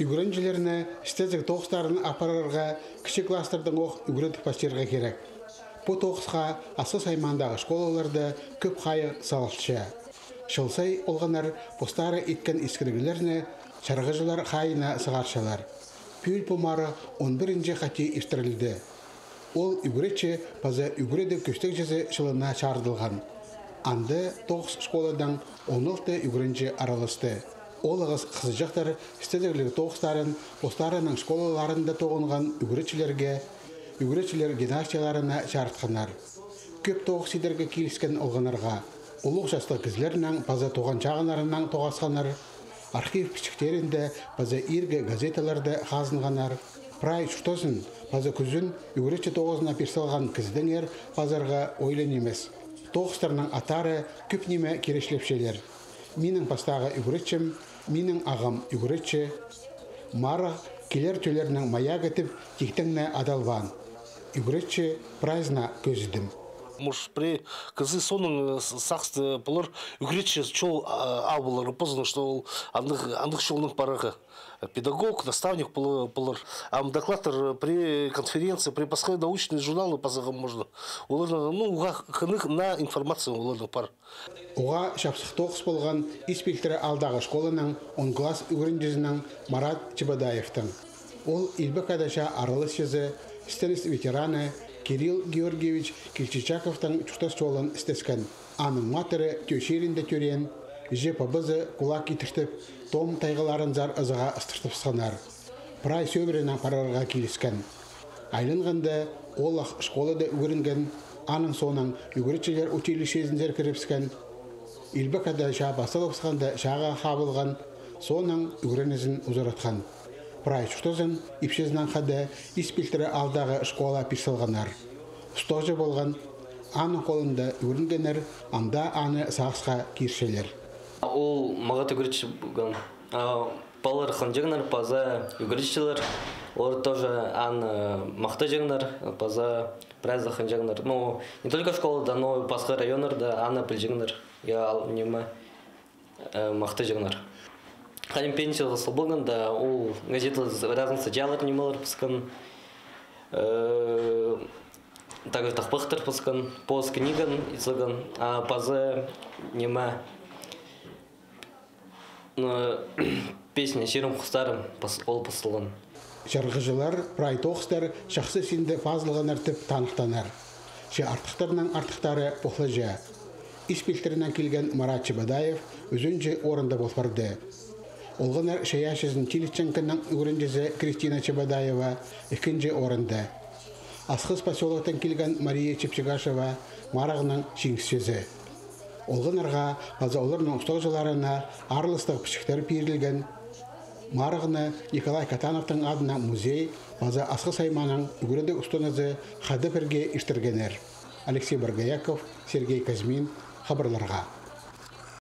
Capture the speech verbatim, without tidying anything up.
үйгіріншілеріне істездік тоқыстарын апарарға кіші кластардың оқ үйгіріндік бастырға керек. Бұ тоқысқа асы саймандағы школаларды көп қайы салшы. Шылсай олғанар бұстары еткен ескілігілеріне шарғы жылар қайына сығаршалар. Пүйіл бұмары он бірінші қате естірілді. Ол үйгіретші базы үйгіредіп көштік жезі жылына шардылған. Анды тоқыс школадан он алты үйгірінші аралысты. Олығыз қызыжақтар істедігілік тоғыстарын, остарының школаларында тоғынған үгіретшілерге, үгіретшілер гимнастияларына шартқанар. Көп тоғыс едерге келіскен олғанарға, ұлық жастық кізлерінің база тоған жағынарынан тоғасқанар, архив пішіктерінде база ерге газеталарды қазынғанар, прай шұштасын база күзін үгіретші тоғызына персалған кіздің ер базарға ойлен емес. Тоғыстарының атары көп неме керешлепшелер. Менің бастағы үгіретшім, менің ағам үгіретші, марық келер төлерінің мая кетіп, тектіңне адалған. Үгіретші празына көзідім. Мұш при кызы соның сақсты бұлыр үгіретші чол абылыр, бұзын, что ол андық шолның парығы. Педагог, наставник бұлыр. Ам докладтар при конференции, при пасқай научные журналы пазығым можно. Оларына, ну, ұға қынық на информацию оларына пар. Уға шапсық тоқыс болған испектері алдағы школының он класс үгіріндезінің Марат Чебадаевтың. Ол Ильбек Адаша арылыс жезі, стенест ветераны, Кирилл Георгиевич Кельчичаковтың чұқтас жолын істескен. Аның матері төшерінде төрен, жепа бізі кулак етіртіп, том тайғыларын зар ызыға ыстыртып сқанар. Прай сөбірінің парарға келескен. Айлынғанда олақ школады үгірінген, аның соның үгірітшілер училищезіндер кіріпскен. Илбекада жа басылып сқанда жаға қабылған, соның үгірінізін ұзаратқан. Прай чұқтызын епшезнан қада испілтірі алдағы школа пешсалғанар. Стожы болған, аны қолында өрінгенер, анда аны сақсқа кершелер. Ол мағат үгіртші бұған. Балар қанжығынар, база үгіртшілер. Олар тоже аны мақта жығынар, база біразда қанжығынар. Ну, не только школада, но и басқа районарда аны біл жығынар. Я нема мақта жығынар. Қадем пенсиялы сылбылғанда, ол газеті разынсы жалар немалар пысқын, тағы тақпықтыр пысқын, поз книган ецілген, а базы нема песня «Шерім құстарым» ол пысылын. Жарғыжылар, прай тоғыстар шақсы сенді фазылған әртіп танықтанар. Ше артықтарынан артықтары бұқлы жа. Испелтерінен келген Марат Чебадаев өзінше орында болпарды. Олғанар шаяшызын Телетченкінің үгіріндезі Кристина Чебадаева екінші орынды. Асқыз поселоктан келген Мария Чепчегашева марағының шеңсізі. Олғанарға азауларының ұстағжыларына арлыстық пішіктер берілген. Марағыны Николай Катановтың адына музей база асқы сайманың үгірінді ұстағызы қады бірге іштіргенер. Алексей Баргаяков, Сергей Казмин, Хабарларға.